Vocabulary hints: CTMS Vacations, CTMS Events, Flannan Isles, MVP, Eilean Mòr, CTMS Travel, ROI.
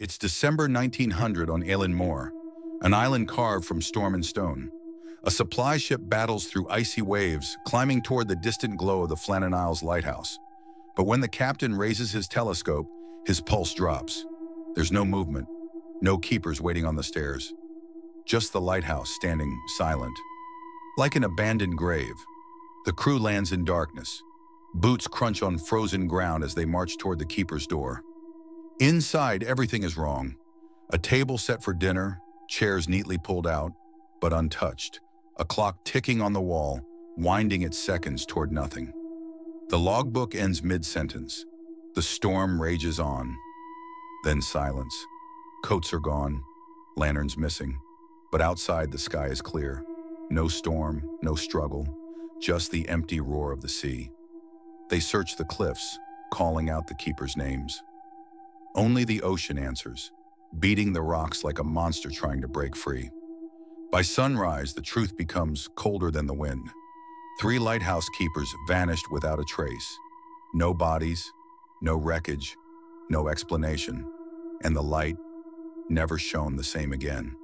It's December 1900 on Eilean Mòr, an island carved from storm and stone. A supply ship battles through icy waves, climbing toward the distant glow of the Flannan Isles lighthouse. But when the captain raises his telescope, his pulse drops. There's no movement, no keepers waiting on the stairs. Just the lighthouse standing silent. Like an abandoned grave, the crew lands in darkness. Boots crunch on frozen ground as they march toward the keeper's door. Inside, everything is wrong. A table set for dinner, chairs neatly pulled out, but untouched. A clock ticking on the wall, winding its seconds toward nothing. The logbook ends mid-sentence. The storm rages on. Then silence. Coats are gone, lanterns missing. But outside, the sky is clear. No storm, no struggle, just the empty roar of the sea. They search the cliffs, calling out the keepers' names. Only the ocean answers, beating the rocks like a monster trying to break free. By sunrise, the truth becomes colder than the wind. 3 lighthouse keepers vanished without a trace. No bodies, no wreckage, no explanation, and the light never shone the same again.